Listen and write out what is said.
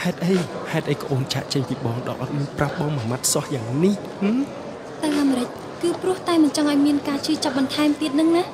เฮ็ดไอ้กระโอนฉะใจพี่บองดอกอันนี้ปรับบ้องมามัดซออย่างนี้แต่ลำไรคือปลุกใจมันจังไอเมียนกาชีจับบันทายติดนึงนะ